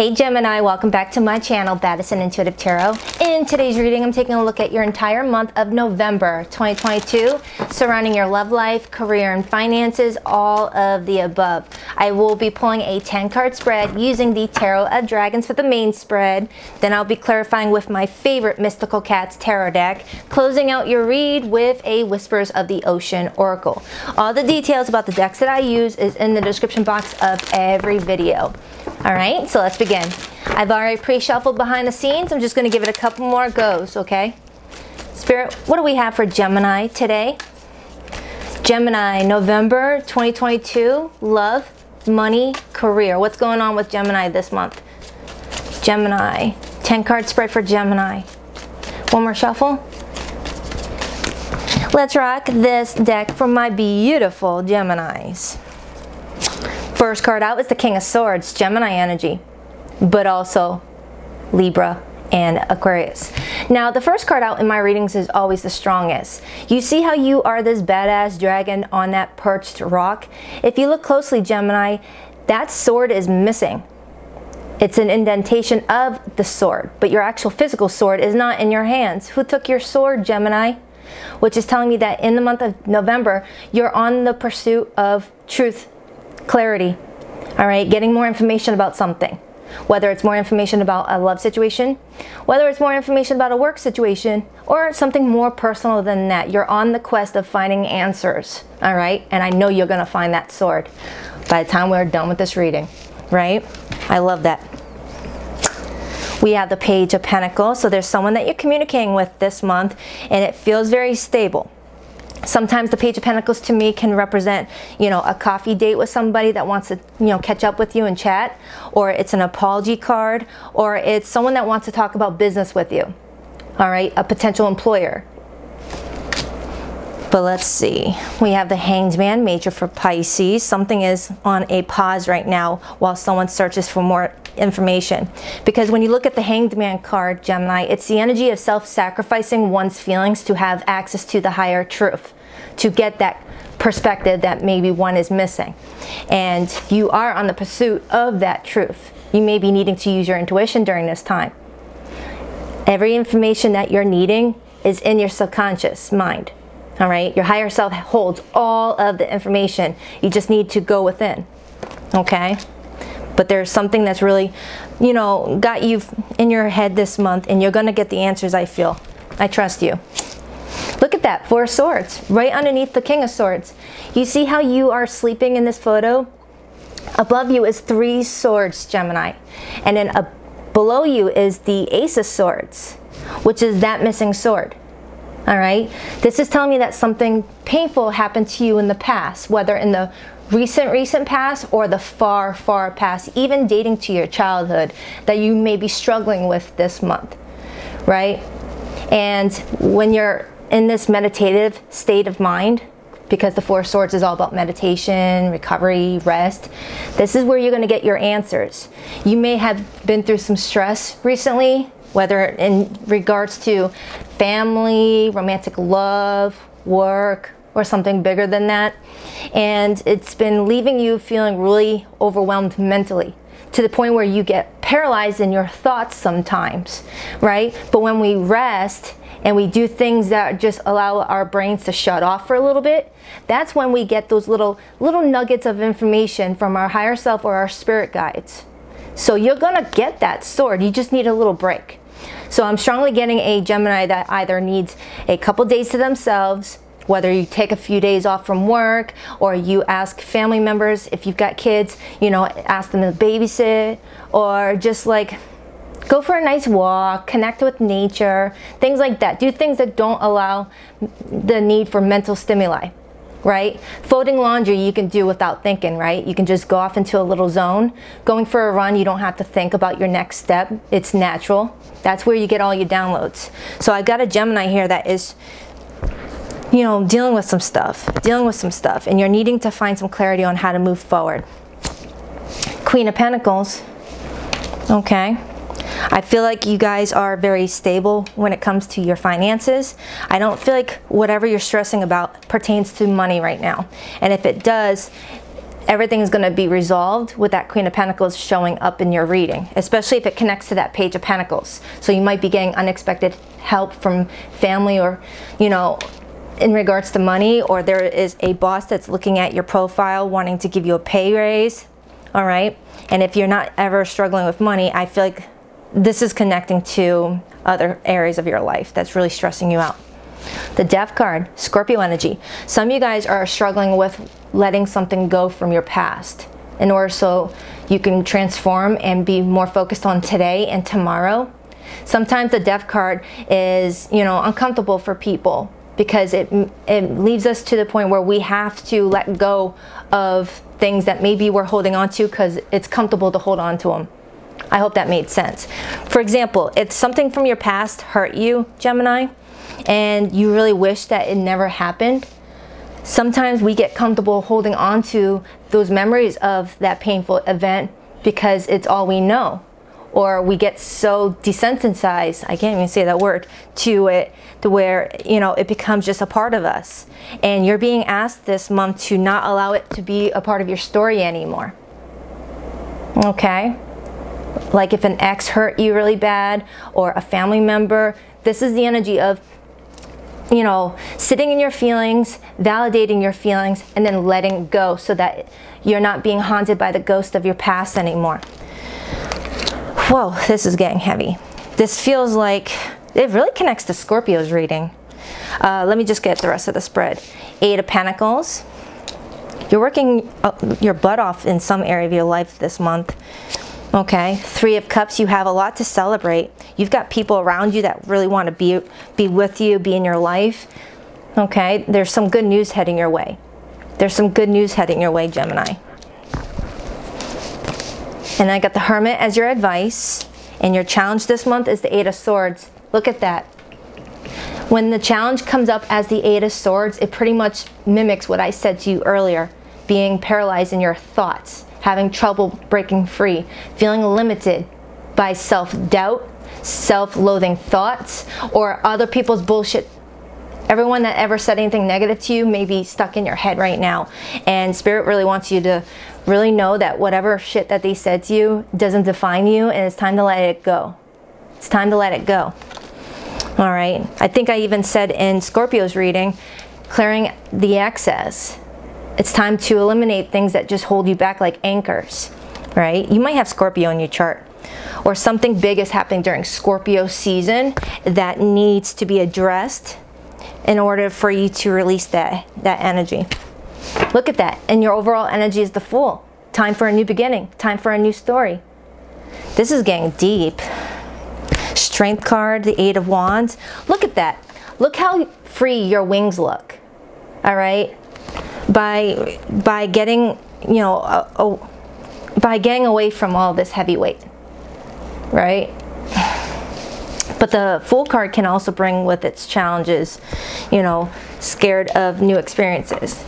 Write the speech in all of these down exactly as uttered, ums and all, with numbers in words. Hey Gemini, welcome back to my channel, Baddison Intuitive Tarot. In today's reading, I'm taking a look at your entire month of November twenty twenty-two, surrounding your love life, career, and finances, all of the above. I will be pulling a ten card spread using the Tarot of Dragons for the main spread. Then I'll be clarifying with my favorite Mystical Cats tarot deck, closing out your read with a Whispers of the Ocean Oracle. All the details about the decks that I use is in the description box of every video. All right, so let's begin. I've already pre-shuffled behind the scenes. I'm just going to give it a couple more goes, okay? Spirit, what do we have for Gemini today? Gemini, November twenty twenty-two, love, money, career. What's going on with Gemini this month? Gemini, ten card spread for Gemini. One more shuffle. Let's rock this deck for my beautiful Geminis. First card out is the King of Swords, Gemini energy, but also Libra and Aquarius. Now, the first card out in my readings is always the strongest. You see how you are this badass dragon on that perched rock? If you look closely, Gemini, that sword is missing. It's an indentation of the sword, but your actual physical sword is not in your hands. Who took your sword, Gemini? Which is telling me that in the month of November, you're on the pursuit of truth, clarity, all right, getting more information about something, whether it's more information about a love situation, whether it's more information about a work situation, or something more personal than that. You're on the quest of finding answers, all right, and I know you're going to find that sword by the time we're done with this reading, right? I love that. We have the Page of Pentacles, so there's someone that you're communicating with this month, and it feels very stable. Sometimes the Page of Pentacles to me can represent, you know, a coffee date with somebody that wants to, you know, catch up with you and chat, or it's an apology card, or it's someone that wants to talk about business with you, all right, a potential employer. But let's see, we have the Hanged Man, Major for Pisces. Something is on a pause right now while someone searches for more information. Because when you look at the Hanged Man card, Gemini, it's the energy of self-sacrificing one's feelings to have access to the higher truth, to get that perspective that maybe one is missing. And you are on the pursuit of that truth. You may be needing to use your intuition during this time. Every information that you're needing is in your subconscious mind. All right, your higher self holds all of the information. You just need to go within, okay? But there's something that's really, you know, got you in your head this month, and you're gonna get the answers, I feel. I trust you. Look at that, Four of Swords, right underneath the King of Swords. You see how you are sleeping in this photo? Above you is three swords, Gemini. And then uh, below you is the Ace of Swords, which is that missing sword. All right, this is telling me that something painful happened to you in the past, whether in the recent, recent past or the far, far past, even dating to your childhood, that you may be struggling with this month, right? And when you're in this meditative state of mind, because the Four of Swords is all about meditation, recovery, rest, this is where you're going to get your answers. You may have been through some stress recently, whether in regards to family, romantic love, work, or something bigger than that. And it's been leaving you feeling really overwhelmed mentally, to the point where you get paralyzed in your thoughts sometimes, right? But when we rest and we do things that just allow our brains to shut off for a little bit, that's when we get those little, little nuggets of information from our higher self or our spirit guides. So you're gonna get that sword, you just need a little break. So I'm strongly getting a Gemini that either needs a couple days to themselves, whether you take a few days off from work, or you ask family members, if you've got kids, you know, ask them to babysit, or just like go for a nice walk, connect with nature, things like that. Do things that don't allow the need for mental stimuli, right? Folding laundry you can do without thinking, right? You can just go off into a little zone. Going for a run, you don't have to think about your next step. It's natural. That's where you get all your downloads. So I got a Gemini here that is, you know, dealing with some stuff, dealing with some stuff, and you're needing to find some clarity on how to move forward. Queen of Pentacles, okay. I feel like you guys are very stable when it comes to your finances. I don't feel like whatever you're stressing about pertains to money right now. And if it does, everything is going to be resolved with that Queen of Pentacles showing up in your reading, especially if it connects to that Page of Pentacles. So you might be getting unexpected help from family, or, you know, in regards to money, or there is a boss that's looking at your profile wanting to give you a pay raise, all right? And if you're not ever struggling with money, I feel like this is connecting to other areas of your life that's really stressing you out. The Death card, Scorpio energy. Some of you guys are struggling with letting something go from your past in order so you can transform and be more focused on today and tomorrow. Sometimes the Death card is, you know, uncomfortable for people because it, it leaves us to the point where we have to let go of things that maybe we're holding on to because it's comfortable to hold on to them. I hope that made sense. For example, if something from your past hurt you, Gemini, and you really wish that it never happened, sometimes we get comfortable holding on to those memories of that painful event because it's all we know. Or we get so desensitized, I can't even say that word, to it, to where, you know, it becomes just a part of us. And you're being asked this month to not allow it to be a part of your story anymore. Okay? Like if an ex hurt you really bad, or a family member, this is the energy of, you know, sitting in your feelings, validating your feelings, and then letting go so that you're not being haunted by the ghost of your past anymore. Whoa, this is getting heavy. This feels like, it really connects to Scorpio's reading. Uh, let me just get the rest of the spread. Eight of Pentacles. You're working your butt off in some area of your life this month. Okay, Three of Cups, you have a lot to celebrate. You've got people around you that really want to be, be with you, be in your life. Okay, there's some good news heading your way. There's some good news heading your way, Gemini. And I got the Hermit as your advice. And your challenge this month is the Eight of Swords. Look at that. When the challenge comes up as the Eight of Swords, it pretty much mimics what I said to you earlier, being paralyzed in your thoughts, having trouble breaking free, feeling limited by self-doubt, self-loathing thoughts, or other people's bullshit. Everyone that ever said anything negative to you may be stuck in your head right now. And Spirit really wants you to really know that whatever shit that they said to you doesn't define you, and it's time to let it go. It's time to let it go. All right. I think I even said in Scorpio's reading, clearing the excess. It's time to eliminate things that just hold you back like anchors, right? You might have Scorpio in your chart, or something big is happening during Scorpio season that needs to be addressed in order for you to release that, that energy. Look at that. And your overall energy is the Fool. Time for a new beginning. Time for a new story. This is getting deep. Strength card, the Eight of Wands. Look at that. Look how free your wings look, all right? by by getting, you know, a, a, by getting away from all this heavy weight, right? But the Fool card can also bring with its challenges, you know, scared of new experiences.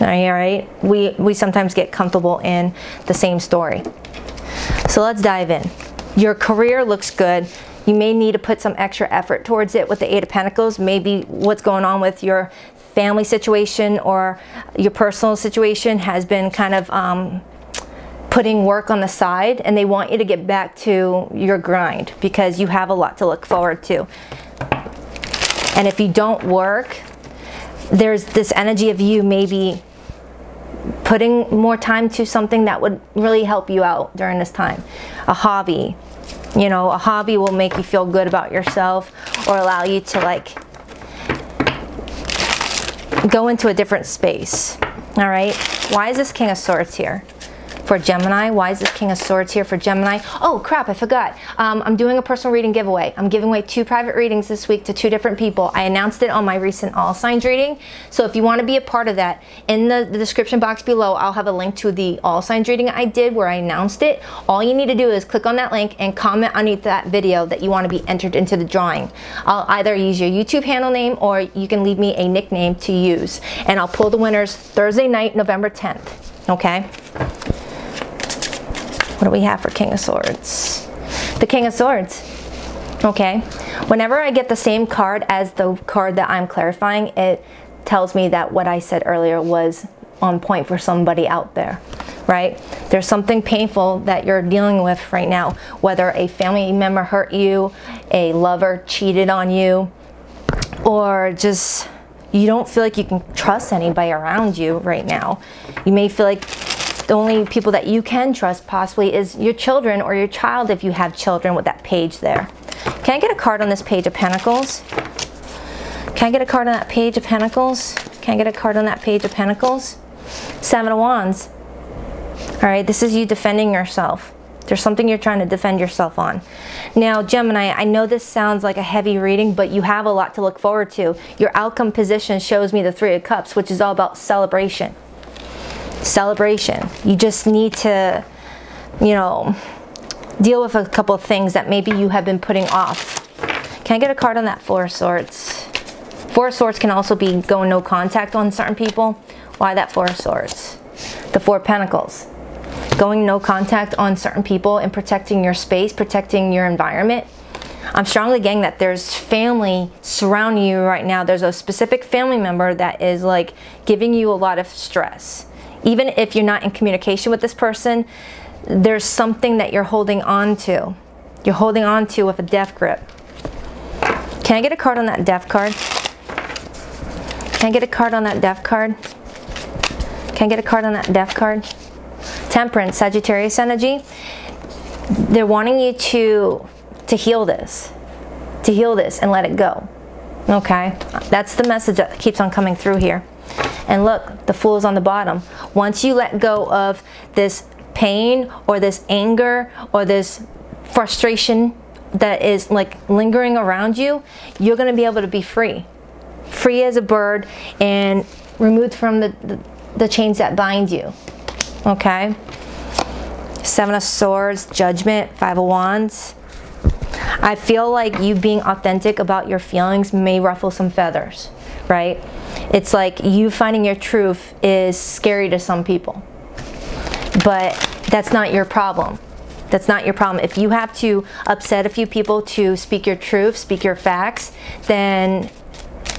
All right, we we sometimes get comfortable in the same story. So let's dive in. Your career looks good. You may need to put some extra effort towards it with the Eight of Pentacles. Maybe what's going on with your family situation or your personal situation has been kind of um, putting work on the side, and they want you to get back to your grind because you have a lot to look forward to. And if you don't work, there's this energy of you maybe putting more time to something that would really help you out during this time. A hobby, you know, a hobby will make you feel good about yourself or allow you to like go into a different space. All right, why is this King of Swords here for Gemini? Why is this King of Swords here for Gemini? Oh crap, I forgot. Um, I'm doing a personal reading giveaway. I'm giving away two private readings this week to two different people. I announced it on my recent All Signs reading. So if you want to be a part of that, in the, the description box below, I'll have a link to the All Signs reading I did where I announced it. All you need to do is click on that link and comment underneath that video that you want to be entered into the drawing. I'll either use your YouTube handle name or you can leave me a nickname to use. And I'll pull the winners Thursday night, November tenth. Okay, what do we have for King of Swords? The King of Swords. Okay, whenever I get the same card as the card that I'm clarifying, it tells me that what I said earlier was on point for somebody out there, right? There's something painful that you're dealing with right now, whether a family member hurt you, a lover cheated on you, or just you don't feel like you can trust anybody around you right now. You may feel like the only people that you can trust possibly is your children or your child if you have children with that page there. Can I get a card on this page of Pentacles? Can I get a card on that page of Pentacles? Can I get a card on that page of Pentacles? Seven of Wands. All right, this is you defending yourself. There's something you're trying to defend yourself on. Now, Gemini, I know this sounds like a heavy reading, but you have a lot to look forward to. Your outcome position shows me the Three of Cups, which is all about celebration. Celebration. You just need to, you know, deal with a couple of things that maybe you have been putting off. Can I get a card on that Four of Swords? Four of Swords can also be going no contact on certain people. Why that Four of Swords? The Four of Pentacles. Going no contact on certain people and protecting your space, protecting your environment. I'm strongly getting that there's family surrounding you right now. There's a specific family member that is like giving you a lot of stress. Even if you're not in communication with this person, there's something that you're holding on to. You're holding on to with a death grip. Can I get a card on that death card? Can I get a card on that death card? Can I get a card on that death card? Temperance, Sagittarius energy. They're wanting you to, to heal this, to heal this and let it go. Okay, that's the message that keeps on coming through here. And look, the Fool is on the bottom. Once you let go of this pain or this anger or this frustration that is like lingering around you, you're going to be able to be free. Free as a bird and removed from the, the, the chains that bind you. Okay? Seven of Swords, Judgment, Five of Wands. I feel like you being authentic about your feelings may ruffle some feathers, right? It's like you finding your truth is scary to some people, but that's not your problem. That's not your problem. If you have to upset a few people to speak your truth, speak your facts, then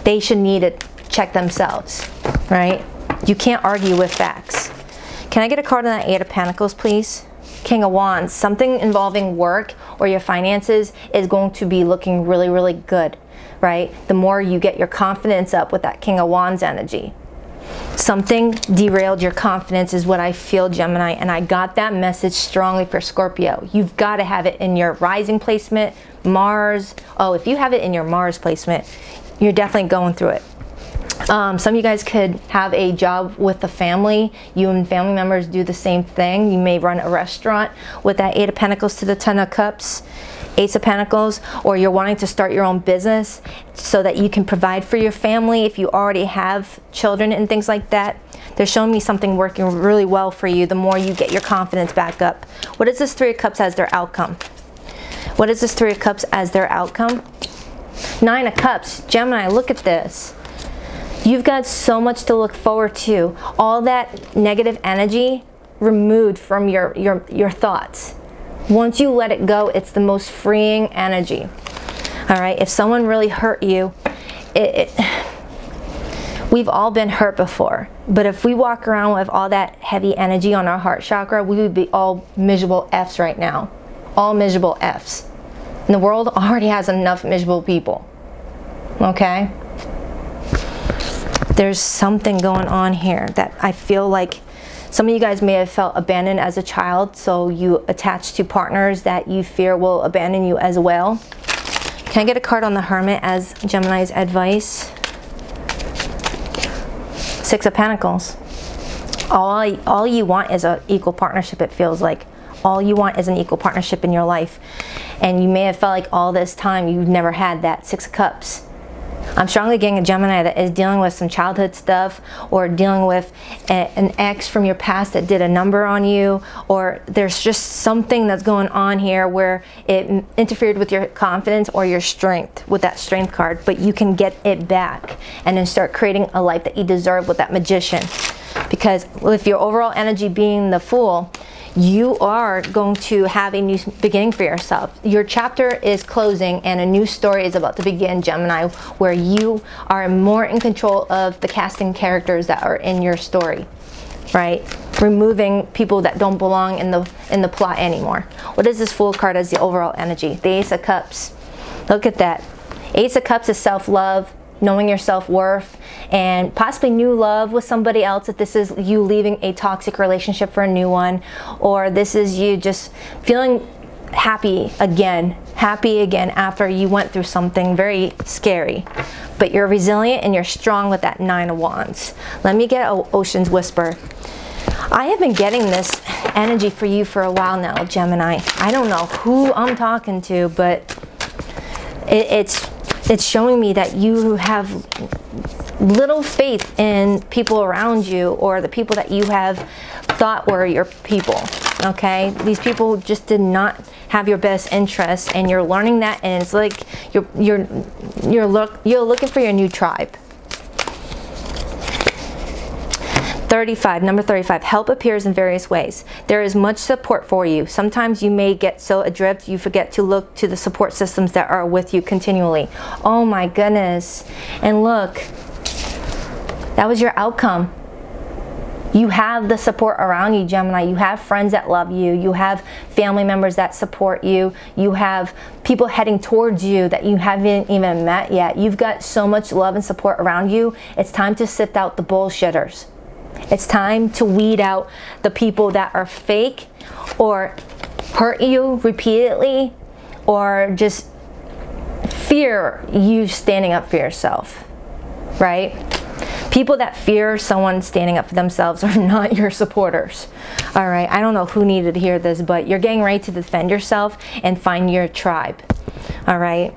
they should need to check themselves, right? You can't argue with facts. Can I get a card on that Eight of Pentacles, please? King of Wands. Something involving work or your finances is going to be looking really, really good, right? The more you get your confidence up with that King of Wands energy. Something derailed your confidence is what I feel, Gemini, and I got that message strongly for Scorpio. You've got to have it in your rising placement, Mars. Oh, if you have it in your Mars placement, you're definitely going through it. Um, some of you guys could have a job with the family. You and family members do the same thing. You may run a restaurant with that Eight of Pentacles to the Ten of Cups, Ace of Pentacles, or you're wanting to start your own business so that you can provide for your family if you already have children and things like that. They're showing me something working really well for you the more you get your confidence back up. What is this Three of Cups as their outcome? What is this Three of Cups as their outcome? Nine of Cups. Gemini, look at this. You've got so much to look forward to. All that negative energy removed from your, your, your thoughts. Once you let it go, it's the most freeing energy. All right, if someone really hurt you, it, it, we've all been hurt before, but if we walk around with all that heavy energy on our heart chakra, we would be all miserable F's right now. All miserable F's. And the world already has enough miserable people, okay? There's something going on here that I feel like some of you guys may have felt abandoned as a child, so you attach to partners that you fear will abandon you as well. Can I get a card on the Hermit as Gemini's advice? Six of Pentacles. All, all you want is an equal partnership, it feels like. All you want is an equal partnership in your life. And you may have felt like all this time you've never had that. Six of Cups. I'm strongly getting a Gemini that is dealing with some childhood stuff or dealing with a, an ex from your past that did a number on you, or there's just something that's going on here where it interfered with your confidence or your strength with that Strength card, but you can get it back and then start creating a life that you deserve with that Magician. Because with your overall energy being the Fool, you are going to have a new beginning for yourself. Your chapter is closing and a new story is about to begin, Gemini, where you are more in control of the casting characters that are in your story. right? Removing people that don't belong in the in the plot anymore. What is this Fool card as the overall energy? The Ace of Cups. Look at that. Ace of Cups is self-love, knowing your self-worth, and possibly new love with somebody else. If this is you leaving a toxic relationship for a new one, or this is you just feeling happy again, happy again after you went through something very scary. But you're resilient and you're strong with that Nine of Wands. Let me get an Ocean's Whisper. I have been getting this energy for you for a while now, Gemini. I don't know who I'm talking to, but it, it's it's showing me that you have little faith in people around you, or the people that you have thought were your people, okay? These people just did not have your best interests, and you're learning that, and it's like you're, you're, you're, look, you're looking for your new tribe. thirty-five, number thirty-five, help appears in various ways. There is much support for you. Sometimes you may get so adrift you forget to look to the support systems that are with you continually. Oh my goodness. And look, that was your outcome. You have the support around you, Gemini. You have friends that love you. You have family members that support you. You have people heading towards you that you haven't even met yet. You've got so much love and support around you. It's time to sift out the bullshitters. It's time to weed out the people that are fake or hurt you repeatedly or just fear you standing up for yourself, right? People that fear someone standing up for themselves are not your supporters, all right? I don't know who needed to hear this, but you're getting ready to defend yourself and find your tribe, all right?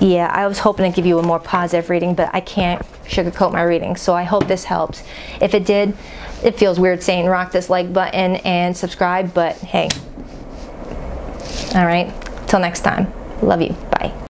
Yeah, I was hoping to give you a more positive reading, but I can't sugarcoat my reading, so I hope this helps. If it did, it feels weird saying rock this like button and subscribe, but hey. All right, till next time. Love you. Bye.